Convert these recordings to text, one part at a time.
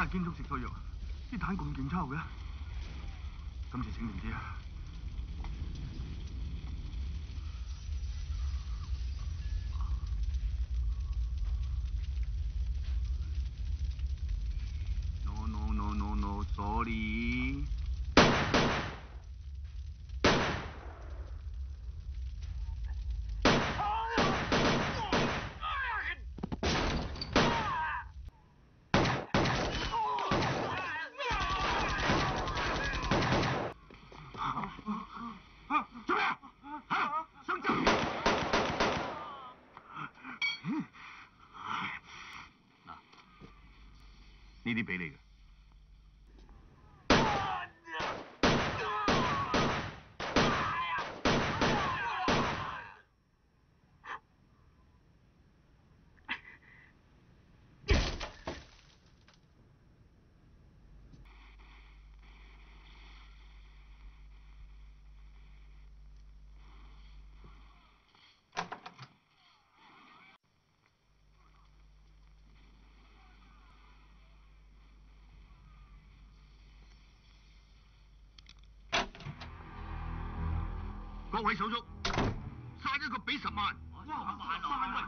真係驚足食錯藥，啲蛋咁勁抽嘅，今次醒定啲啊！ Sorry。做咩啊？啊，想走？嗱，呢啲俾你嘅。 各位手足，殺一個俾10萬。哇！萬啊！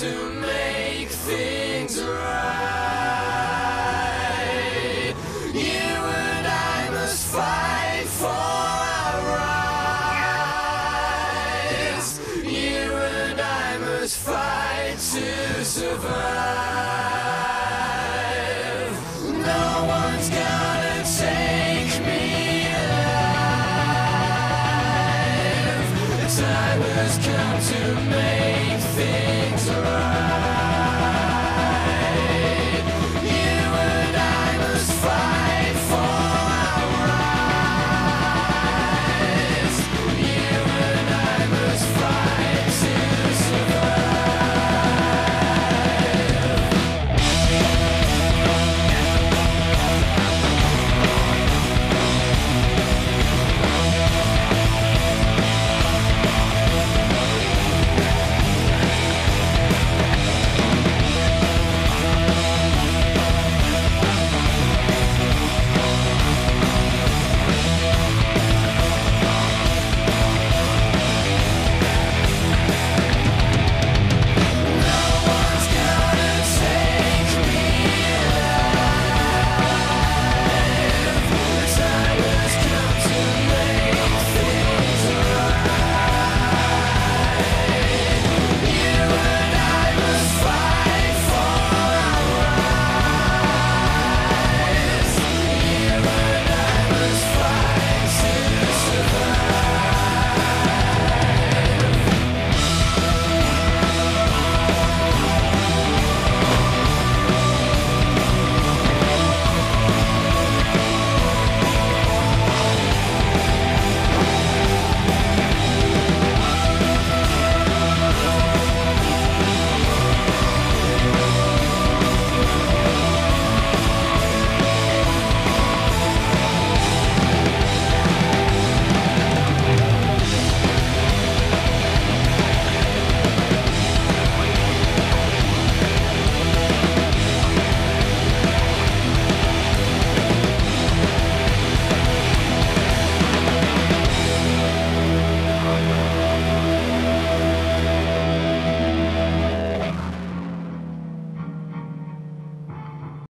to make things right. You and I must fight for our rights. You and I must fight to survive. No one's gonna take me alive. The time has come to make things right.